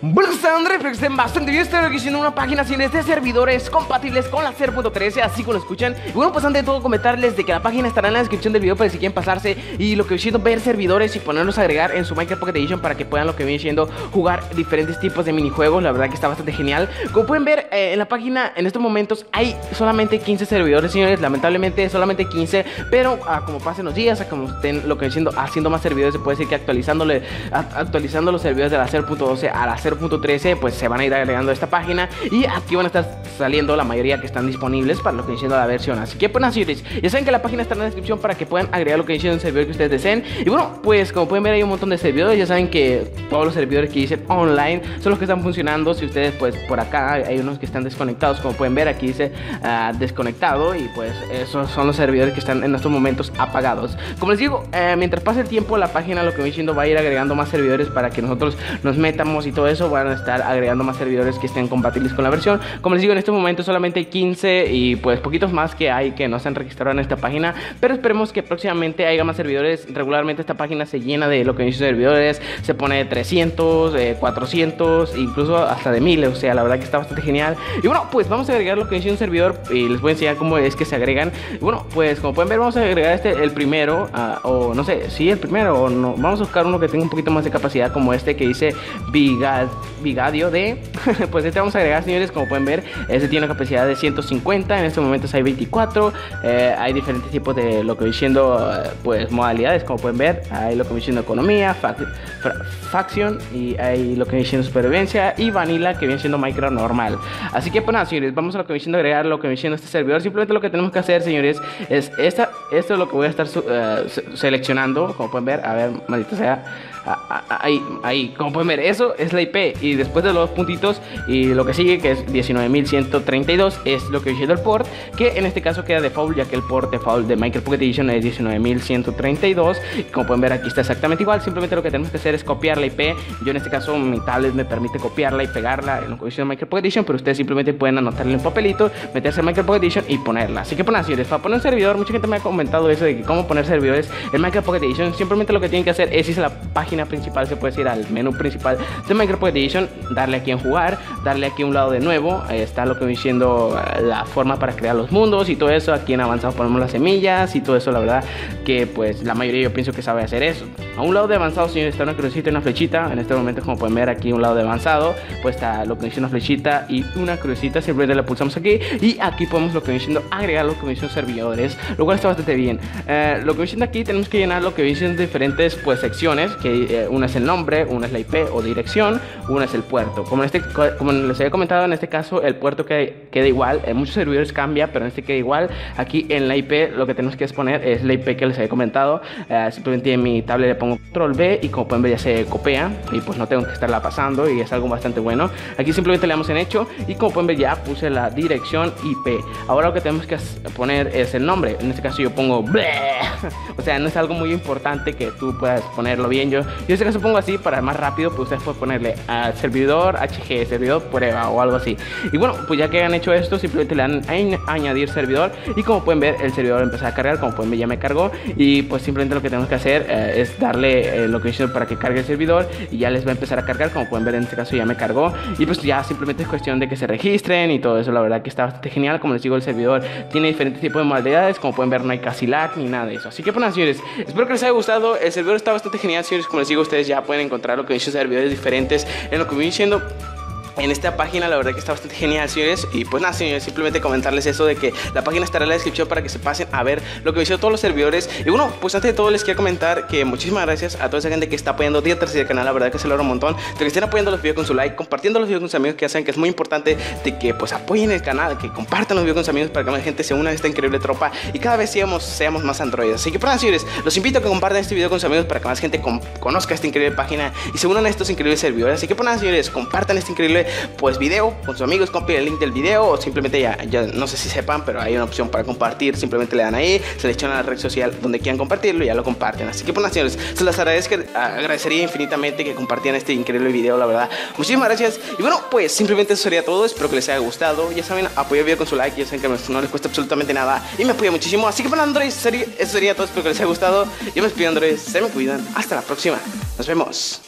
Bueno, espero que estén bastante bien. Estoy aquí haciendo una página sin este servidores compatibles con la 0.13, así como lo escuchan. Y bueno, pues antes de todo comentarles de que la página estará en la descripción del video para si quieren pasarse y lo que viene siendo ver servidores y ponerlos a agregar en su Minecraft Pocket Edition para que puedan lo que viene siendo jugar diferentes tipos de minijuegos. La verdad que está bastante genial. Como pueden ver en la página en estos momentos hay solamente 15 servidores, señores. Lamentablemente solamente 15, pero como pasen los días, como estén lo que viene siendo haciendo más servidores, se puede decir que actualizando los servidores de la 0.12 a la 0.13, pues se van a ir agregando a esta página y aquí van a estar saliendo la mayoría que están disponibles para lo que viene siendo la versión. Así que bueno, señores, ya saben que la página está en la descripción para que puedan agregar lo que viene siendo el servidor que ustedes deseen. Y bueno, pues como pueden ver hay un montón de servidores. Ya saben que todos los servidores que dicen online son los que están funcionando. Si ustedes pues por acá hay unos que están desconectados, como pueden ver aquí dice desconectado, y pues esos son los servidores que están en estos momentos apagados. Como les digo, mientras pase el tiempo la página lo que viene siendo va a ir agregando más servidores para que nosotros nos metamos y todo eso. Van a estar agregando más servidores que estén compatibles con la versión. Como les digo, en estos momentos solamente hay 15 y pues poquitos más que hay que no se han registrado en esta página, pero esperemos que próximamente haya más servidores. Regularmente esta página se llena de lo que dicen servidores, se pone de 300, 400, incluso hasta de 1000, o sea, la verdad que está bastante genial. Y bueno, pues vamos a agregar lo que dice un servidor y les voy a enseñar cómo es que se agregan. Y bueno, pues como pueden ver vamos a agregar el primero, o no sé, si el primero o no, vamos a buscar uno que tenga un poquito más de capacidad, como este que dice Vigaz Bigadio de pues este vamos a agregar, señores. Como pueden ver, este tiene una capacidad de 150. En estos momentos hay 24. Hay diferentes tipos de lo que voy diciendo, pues modalidades. Como pueden ver, hay lo que voy diciendo economía, faction, y hay lo que voy diciendo supervivencia y vanilla, que viene siendo Minecraft normal. Así que pues nada, señores, vamos a lo que voy diciendo agregar lo que voy diciendo este servidor. Simplemente lo que tenemos que hacer, señores, es esto es lo que voy a estar seleccionando. Como pueden ver, a ver, maldita sea, ahí, como pueden ver, eso es la IP. Y después de los puntitos y lo que sigue, que es 19.132, es lo que viene el port, que en este caso queda default, ya que el port default de Minecraft Pocket Edition es 19.132. Como pueden ver aquí está exactamente igual. Simplemente lo que tenemos que hacer es copiar la IP. Yo en este caso mi tablet me permite copiarla y pegarla en lo que viene Minecraft Pocket Edition, pero ustedes simplemente pueden anotarle en un papelito, meterse en Minecraft Pocket Edition y ponerla. Así que pues nada, señores, para poner un servidor, mucha gente me ha comentado eso de que cómo poner servidores en Minecraft Pocket Edition. Simplemente lo que tienen que hacer es irse a la página principal, se puede ir al menú principal de Minecraft Pocket Edition, darle aquí en jugar, darle aquí a un lado de nuevo. Ahí está lo que viene siendo la forma para crear los mundos y todo eso. Aquí en avanzado ponemos las semillas y todo eso. La verdad que pues la mayoría yo pienso que sabe hacer eso. A un lado de avanzado, señores, está una crucecita y una flechita. En este momento, como pueden ver aquí, un lado de avanzado, pues está lo que viene siendo una flechita y una crucecita. Simplemente la pulsamos aquí y aquí podemos lo que viene siendo agregar lo que viene siendo servidores, lo cual está bastante bien. Lo que viene siendo aquí tenemos que llenar lo que viene siendo diferentes pues secciones, que una es el nombre, una es la IP o dirección, una es el puerto. Como les había comentado, en este caso el puerto queda igual. En muchos servidores cambia, pero en este queda igual. Aquí en la IP lo que tenemos que exponer es la IP que les había comentado. Simplemente en mi tablet le pongo control V y como pueden ver ya se copia y pues no tengo que estarla pasando y es algo bastante bueno. Aquí simplemente le damos en hecho y como pueden ver ya puse la dirección IP. Ahora lo que tenemos que poner es el nombre. En este caso yo pongo o sea, no es algo muy importante que tú puedas ponerlo bien. Yo en este caso pongo así para más rápido, pues ustedes pueden ponerle a servidor HG, servidor prueba o algo así. Y bueno, pues ya que han hecho esto, simplemente le dan a añadir servidor y como pueden ver el servidor empezó a cargar. Como pueden ver ya me cargó y pues simplemente lo que tenemos que hacer es darle lo que hice para que cargue el servidor y ya les va a empezar a cargar. Como pueden ver en este caso ya me cargó y pues ya simplemente es cuestión de que se registren y todo eso. La verdad que está bastante genial. Como les digo, el servidor tiene diferentes tipos de modalidades. Como pueden ver no hay casi lag ni nada de eso. Así que bueno, señores, espero que les haya gustado. El servidor está bastante genial, señores. Como les digo, ustedes ya pueden encontrar lo que dicen servidores diferentes en lo que viene siendo en esta página. La verdad que está bastante genial, señores. Y pues nada, señores, simplemente comentarles eso de que la página estará en la descripción para que se pasen a ver lo que hicieron todos los servidores. Y bueno, pues antes de todo les quiero comentar que muchísimas gracias a toda esa gente que está apoyando día tras día el canal. La verdad que se logra un montón, de que estén apoyando los videos con su like, compartiendo los videos con sus amigos, que hacen que es muy importante de que pues apoyen el canal, que compartan los videos con sus amigos para que más gente se una a esta increíble tropa y cada vez seamos más androides. Así que pues nada, señores, los invito a que compartan este video con sus amigos para que más gente conozca esta increíble página y se unan a estos increíbles servidores. Así que pues nada, señores, compartan este increíble pues video con sus amigos, copien el link del video o simplemente ya no sé si sepan, pero hay una opción para compartir, simplemente le dan ahí, seleccionan la red social donde quieran compartirlo y ya lo comparten. Así que pues señores, se las agradecería infinitamente que compartieran este increíble video, la verdad. Muchísimas gracias y bueno, pues simplemente eso sería todo, espero que les haya gustado, ya saben, apoyar el video con su like, ya saben que no les cuesta absolutamente nada y me apoya muchísimo, así que bueno, Andrés, eso sería todo, espero que les haya gustado, yo me despido Andrés, se me cuidan, hasta la próxima, nos vemos.